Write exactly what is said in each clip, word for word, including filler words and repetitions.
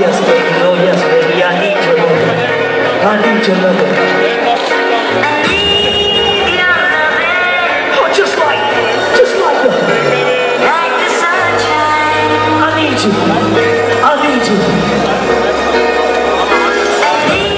yes, baby, oh yes, baby, I need your loving. I need your loving. I need your loving. Oh, just like, just like the, like the sunshine. I need you. I need you. I need your loving. Like the sunshine.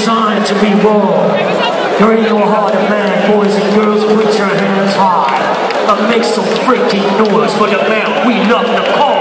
designed to be raw. You're in your heart of man, boys and girls, put your hands high. A make some freaking noise for the man we love to call.